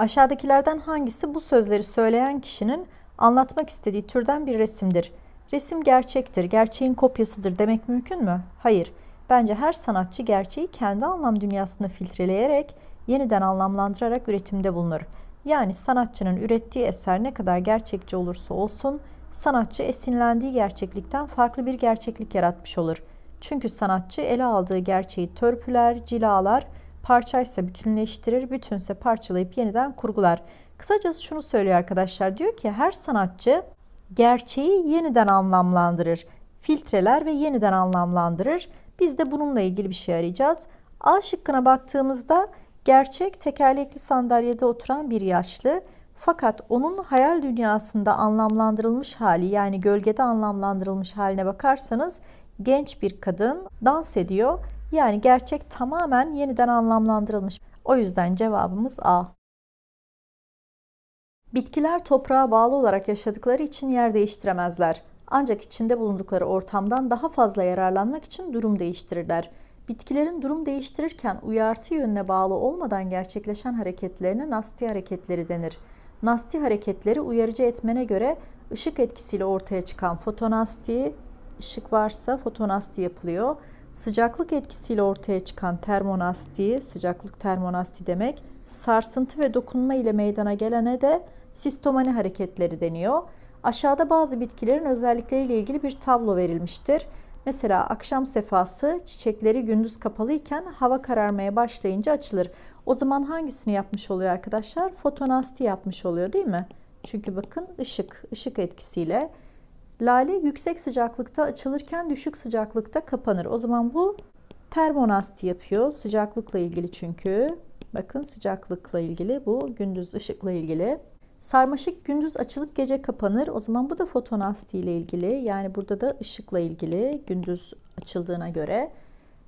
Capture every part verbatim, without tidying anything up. Aşağıdakilerden hangisi bu sözleri söyleyen kişinin anlatmak istediği türden bir resimdir? Resim gerçektir, gerçeğin kopyasıdır demek mümkün mü? Hayır. Bence her sanatçı gerçeği kendi anlam dünyasında filtreleyerek, yeniden anlamlandırarak üretimde bulunur. Yani sanatçının ürettiği eser ne kadar gerçekçi olursa olsun, sanatçı esinlendiği gerçeklikten farklı bir gerçeklik yaratmış olur. Çünkü sanatçı ele aldığı gerçeği törpüler, cilalar, parçaysa bütünleştirir, bütünse parçalayıp yeniden kurgular. Kısacası şunu söylüyor arkadaşlar, diyor ki her sanatçı gerçeği yeniden anlamlandırır, filtreler ve yeniden anlamlandırır. Biz de bununla ilgili bir şey arayacağız. A şıkkına baktığımızda gerçek tekerlekli sandalyede oturan bir yaşlı, fakat onun hayal dünyasında anlamlandırılmış hali, yani gölgede anlamlandırılmış haline bakarsanız genç bir kadın dans ediyor. Yani gerçek tamamen yeniden anlamlandırılmış. O yüzden cevabımız A. Bitkiler toprağa bağlı olarak yaşadıkları için yer değiştiremezler. Ancak içinde bulundukları ortamdan daha fazla yararlanmak için durum değiştirirler. Bitkilerin durum değiştirirken uyartı yönüne bağlı olmadan gerçekleşen hareketlerine nasti hareketleri denir. Nasti hareketleri uyarıcı etmene göre ışık etkisiyle ortaya çıkan fotonasti, ışık varsa fotonasti yapılıyor. Sıcaklık etkisiyle ortaya çıkan termonasti, sıcaklık termonasti demek, sarsıntı ve dokunma ile meydana gelene de sistomani hareketleri deniyor. Aşağıda bazı bitkilerin özellikleriyle ilgili bir tablo verilmiştir. Mesela akşam sefası çiçekleri gündüz kapalı iken hava kararmaya başlayınca açılır. O zaman hangisini yapmış oluyor arkadaşlar? Fotonasti yapmış oluyor değil mi? Çünkü bakın ışık, ışık etkisiyle. Lale yüksek sıcaklıkta açılırken düşük sıcaklıkta kapanır. O zaman bu termonasti yapıyor. Sıcaklıkla ilgili çünkü. Bakın sıcaklıkla ilgili bu. Gündüz ışıkla ilgili. Sarmaşık gündüz açılıp gece kapanır. O zaman bu da fotonasti ile ilgili. Yani burada da ışıkla ilgili. Gündüz açıldığına göre.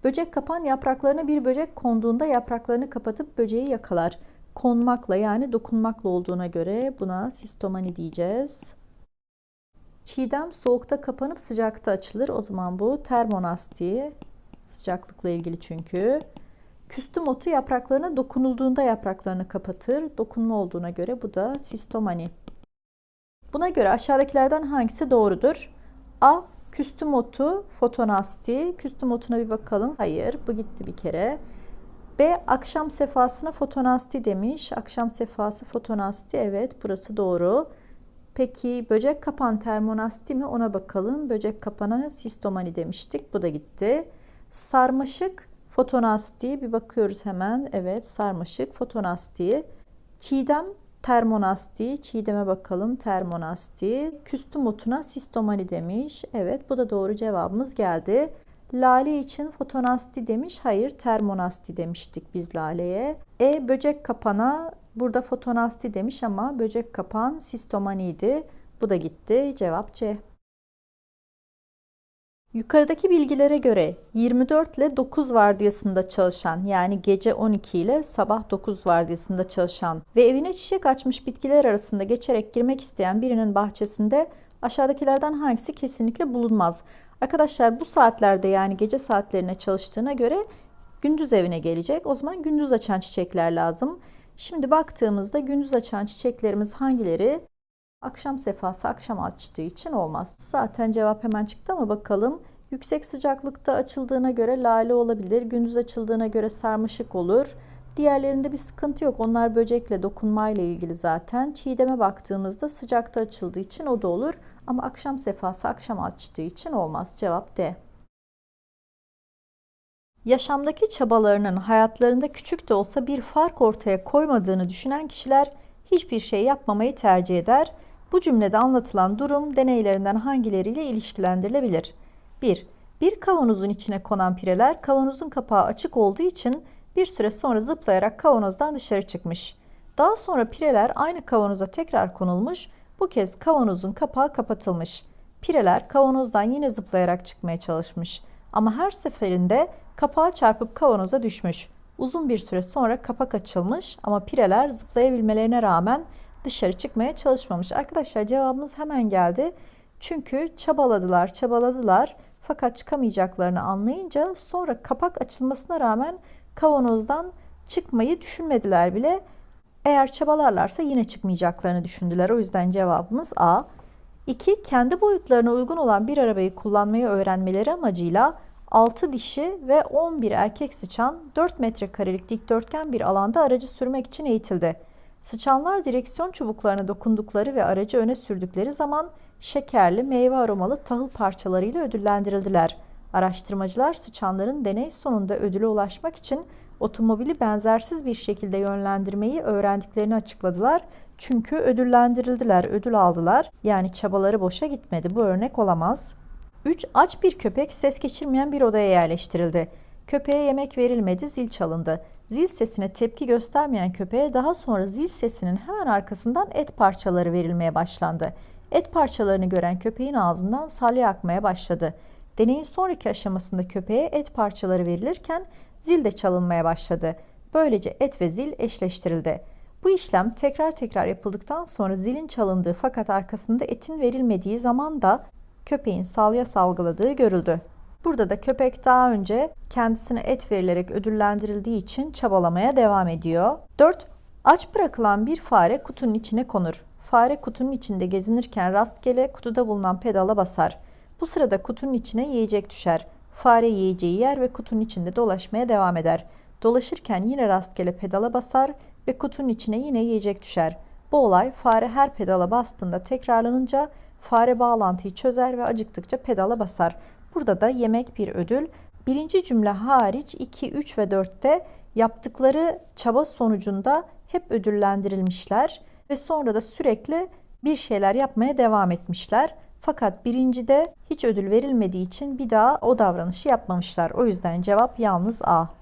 Böcek kapan yapraklarına bir böcek konduğunda yapraklarını kapatıp böceği yakalar. Konmakla yani dokunmakla olduğuna göre buna sistomani diyeceğiz. Çiğdem soğukta kapanıp sıcakta açılır. O zaman bu termonasti. Sıcaklıkla ilgili çünkü. Küstüm otu yapraklarına dokunulduğunda yapraklarını kapatır. Dokunma olduğuna göre bu da sistomani. Buna göre aşağıdakilerden hangisi doğrudur? A. Küstüm otu fotonasti. Küstüm otuna bir bakalım. Hayır, bu gitti bir kere. B. Akşam sefasına fotonasti demiş. Akşam sefası fotonasti. Evet, burası doğru. Peki böcek kapan termonasti mi? Ona bakalım. Böcek kapana sistomani demiştik. Bu da gitti. Sarmaşık fotonasti. Bir bakıyoruz hemen. Evet, sarmaşık fotonasti. Çiğdem termonasti. Çiğdeme bakalım. Termonasti. Küstüm otuna sistomani demiş. Evet, bu da doğru cevabımız geldi. Lale için fotonasti demiş. Hayır, termonasti demiştik biz laleye. E. Böcek kapana. Burada fotonasti demiş ama böcek kapan sistomaniydi. Bu da gitti. Cevap C. Yukarıdaki bilgilere göre yirmi dört ile dokuz vardiyasında çalışan, yani gece on iki ile sabah dokuz vardiyasında çalışan ve evine çiçek açmış bitkiler arasında geçerek girmek isteyen birinin bahçesinde aşağıdakilerden hangisi kesinlikle bulunmaz? Arkadaşlar bu saatlerde, yani gece saatlerine çalıştığına göre gündüz evine gelecek. O zaman gündüz açan çiçekler lazım. Şimdi baktığımızda gündüz açan çiçeklerimiz hangileri? Akşam sefası akşam açtığı için olmaz. Zaten cevap hemen çıktı ama bakalım. Yüksek sıcaklıkta açıldığına göre lale olabilir. Gündüz açıldığına göre sarmaşık olur. Diğerlerinde bir sıkıntı yok. Onlar böcekle, dokunmayla ilgili zaten. Çiğdeme baktığımızda sıcakta açıldığı için o da olur. Ama akşam sefası akşam açtığı için olmaz. Cevap D. Yaşamdaki çabalarının hayatlarında küçük de olsa bir fark ortaya koymadığını düşünen kişiler hiçbir şey yapmamayı tercih eder. Bu cümlede anlatılan durum deneylerinden hangileriyle ilişkilendirilebilir? bir. Bir kavanozun içine konan pireler kavanozun kapağı açık olduğu için bir süre sonra zıplayarak kavanozdan dışarı çıkmış. Daha sonra pireler aynı kavanoza tekrar konulmuş, bu kez kavanozun kapağı kapatılmış. Pireler kavanozdan yine zıplayarak çıkmaya çalışmış. Ama her seferinde kapağa çarpıp kavanoza düşmüş. Uzun bir süre sonra kapak açılmış ama pireler zıplayabilmelerine rağmen dışarı çıkmaya çalışmamış. Arkadaşlar cevabımız hemen geldi. Çünkü çabaladılar, çabaladılar fakat çıkamayacaklarını anlayınca sonra kapak açılmasına rağmen kavanozdan çıkmayı düşünmediler bile. Eğer çabalarlarsa yine çıkmayacaklarını düşündüler. O yüzden cevabımız A. iki. Kendi boyutlarına uygun olan bir arabayı kullanmayı öğrenmeleri amacıyla altı dişi ve on bir erkek sıçan dört metrekarelik dikdörtgen bir alanda aracı sürmek için eğitildi. Sıçanlar direksiyon çubuklarına dokundukları ve aracı öne sürdükleri zaman şekerli, meyve aromalı tahıl parçalarıyla ödüllendirildiler. Araştırmacılar sıçanların deney sonunda ödüle ulaşmak için otomobili benzersiz bir şekilde yönlendirmeyi öğrendiklerini açıkladılar. Çünkü ödüllendirildiler, ödül aldılar. Yani çabaları boşa gitmedi. Bu örnek olamaz. üç. Aç bir köpek ses geçirmeyen bir odaya yerleştirildi. Köpeğe yemek verilmedi, zil çalındı. Zil sesine tepki göstermeyen köpeğe daha sonra zil sesinin hemen arkasından et parçaları verilmeye başlandı. Et parçalarını gören köpeğin ağzından salya akmaya başladı. Deneyin sonraki aşamasında köpeğe et parçaları verilirken zil de çalınmaya başladı. Böylece et ve zil eşleştirildi. Bu işlem tekrar tekrar yapıldıktan sonra zilin çalındığı fakat arkasında etin verilmediği zaman da köpeğin salya salgıladığı görüldü. Burada da köpek daha önce kendisine et verilerek ödüllendirildiği için çabalamaya devam ediyor. dört. Aç bırakılan bir fare kutunun içine konur. Fare kutunun içinde gezinirken rastgele kutuda bulunan pedala basar. Bu sırada kutunun içine yiyecek düşer. Fare yiyeceği yer ve kutunun içinde dolaşmaya devam eder. Dolaşırken yine rastgele pedala basar ve kutunun içine yine yiyecek düşer. Bu olay fare her pedala bastığında tekrarlanınca fare bağlantıyı çözer ve acıktıkça pedala basar. Burada da yemek bir ödül. Birinci cümle hariç iki, üç ve dörtte yaptıkları çaba sonucunda hep ödüllendirilmişler ve sonra da sürekli bir şeyler yapmaya devam etmişler. Fakat birincide hiç ödül verilmediği için bir daha o davranışı yapmamışlar. O yüzden cevap yalnız A.